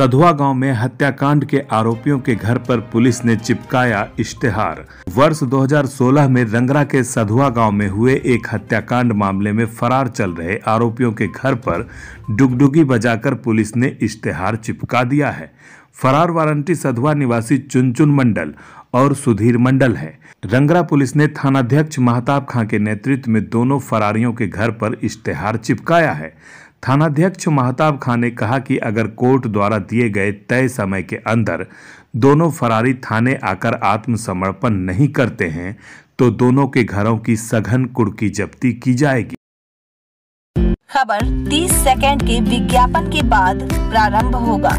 सधुआ गांव में हत्याकांड के आरोपियों के घर पर पुलिस ने चिपकाया इश्तेहार। वर्ष 2016 में रंगरा के सधुआ गांव में हुए एक हत्याकांड मामले में फरार चल रहे आरोपियों के घर पर डुगडुगी बजाकर पुलिस ने इश्तेहार चिपका दिया है। फरार वारंटी सधुआ निवासी चुनचुन मंडल और सुधीर मंडल है। रंगरा पुलिस ने थानाध्यक्ष महताब खान के नेतृत्व में दोनों फरारियों के घर पर इश्तेहार चिपकाया है। थानाध्यक्ष महताब खान ने कहा कि अगर कोर्ट द्वारा दिए गए तय समय के अंदर दोनों फरारी थाने आकर आत्मसमर्पण नहीं करते हैं तो दोनों के घरों की सघन कुर्की जब्ती की जाएगी। खबर 30 सेकंड के विज्ञापन के बाद प्रारंभ होगा।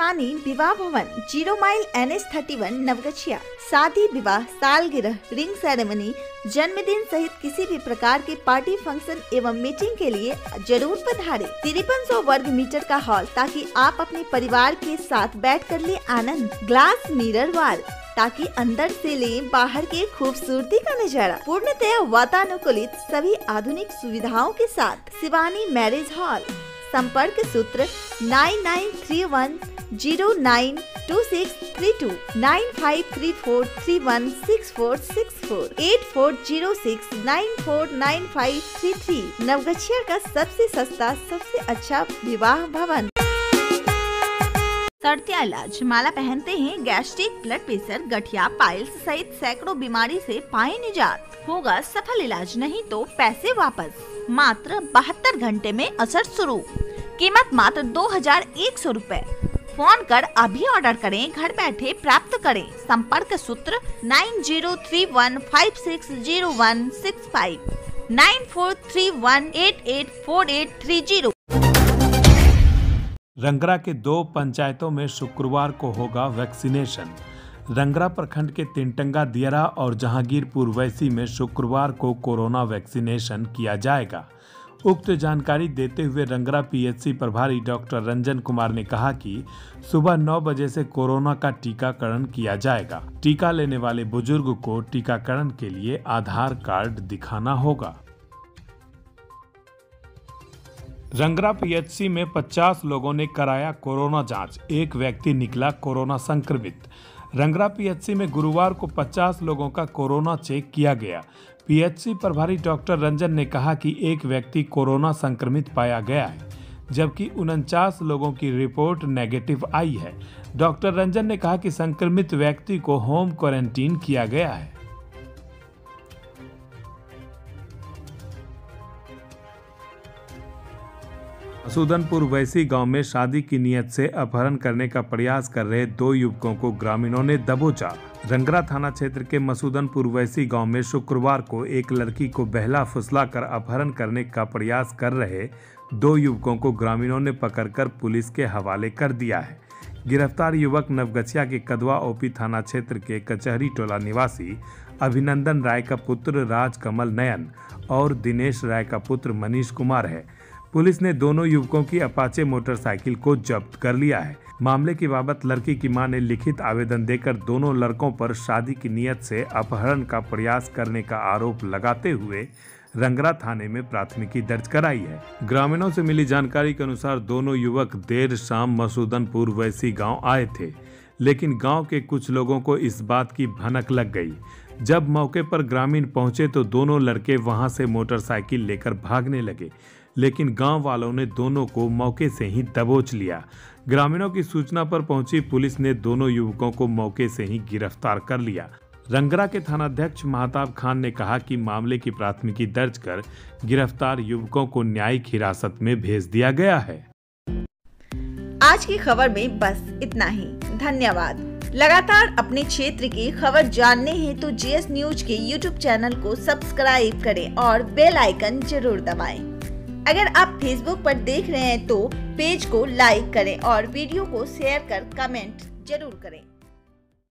शिवानी विवाह भवन 0 माइल NH 31 नवगछिया। शादी विवाह, सालगिरह, रिंग सेरेमनी, जन्मदिन सहित किसी भी प्रकार के पार्टी फंक्शन एवं मीटिंग के लिए जरूर पधारे। 5300 वर्ग मीटर का हॉल ताकि आप अपने परिवार के साथ बैठकर ले आनंद। ग्लास मिरर वाल ताकि अंदर से लें बाहर के खूबसूरती का नजारा। पूर्णतया वातानुकूलित सभी आधुनिक सुविधाओं के साथ शिवानी मैरिज हॉल। संपर्क सूत्र 9931092632 9534316464 8406949533 नवगछिया का सबसे सस्ता सबसे अच्छा विवाह भवन। शर्तिया इलाज माला पहनते हैं गैस्ट्रिक, ब्लड प्रेशर, गठिया, पाइल्स सहित सैकड़ों बीमारी से पाए निजात। होगा सफल इलाज, नहीं तो पैसे वापस। मात्र 72 घंटे में असर शुरू। कीमत मात्र 2100 रूपए। फोन कर अभी ऑर्डर करें, घर बैठे प्राप्त करें। संपर्क सूत्र 9031560165 9431884830। रंगरा के 2 पंचायतों में शुक्रवार को होगा वैक्सीनेशन। रंगरा प्रखंड के तिनटंगा, दियरा और जहांगीरपुर वैसी में शुक्रवार को कोरोना वैक्सीनेशन किया जाएगा। उक्त जानकारी देते हुए रंगरा पीएचसी प्रभारी डॉक्टर रंजन कुमार ने कहा कि सुबह 9 बजे से कोरोना का टीकाकरण किया जाएगा। टीका लेने वाले बुजुर्ग को टीकाकरण के लिए आधार कार्ड दिखाना होगा। रंगरा पीएचसी में 50 लोगों ने कराया कोरोना जांच, एक व्यक्ति निकला कोरोना संक्रमित। रंगरा पीएचसी में गुरुवार को 50 लोगों का कोरोना चेक किया गया। पीएचसी प्रभारी डॉक्टर रंजन ने कहा कि एक व्यक्ति कोरोना संक्रमित पाया गया है, जबकि 49 लोगों की रिपोर्ट नेगेटिव आई है। डॉक्टर रंजन ने कहा कि संक्रमित व्यक्ति को होम क्वारंटीन किया गया है। सुदनपुर वैसी गांव में शादी की नियत से अपहरण करने का प्रयास कर रहे 2 युवकों को ग्रामीणों ने दबोचा। रंगरा थाना क्षेत्र के मसूदनपुर वैसी गांव में शुक्रवार को एक लड़की को बहला फुसलाकर अपहरण करने का प्रयास कर रहे 2 युवकों को ग्रामीणों ने पकड़कर पुलिस के हवाले कर दिया है। गिरफ्तार युवक नवगछिया के कदवा ओपी थाना क्षेत्र के कचहरी टोला निवासी अभिनंदन राय का पुत्र राजकमल नयन और दिनेश राय का पुत्र मनीष कुमार है। पुलिस ने दोनों युवकों की अपाचे मोटरसाइकिल को जब्त कर लिया है। मामले की बाबत लड़की की मां ने लिखित आवेदन देकर दोनों लड़कों पर शादी की नियत से अपहरण का प्रयास करने का आरोप लगाते हुए रंगरा थाने में प्राथमिकी दर्ज कराई है। ग्रामीणों से मिली जानकारी के अनुसार दोनों युवक देर शाम मसूदनपुर वैसी गाँव आए थे, लेकिन गाँव के कुछ लोगों को इस बात की भनक लग गई। जब मौके पर ग्रामीण पहुंचे तो दोनों लड़के वहां से मोटरसाइकिल लेकर भागने लगे, लेकिन गांव वालों ने दोनों को मौके से ही दबोच लिया। ग्रामीणों की सूचना पर पहुंची पुलिस ने दोनों युवकों को मौके से ही गिरफ्तार कर लिया। रंगरा के थानाध्यक्ष महताब खान ने कहा कि मामले की प्राथमिकी दर्ज कर गिरफ्तार युवकों को न्यायिक हिरासत में भेज दिया गया है। आज की खबर में बस इतना ही, धन्यवाद। लगातार अपने क्षेत्र की खबर जानने हेतु जीएस न्यूज के यूट्यूब चैनल को सब्सक्राइब करें और बेल आइकन जरूर दबाएं। अगर आप फेसबुक पर देख रहे हैं तो पेज को लाइक करें और वीडियो को शेयर कर कमेंट जरूर करें।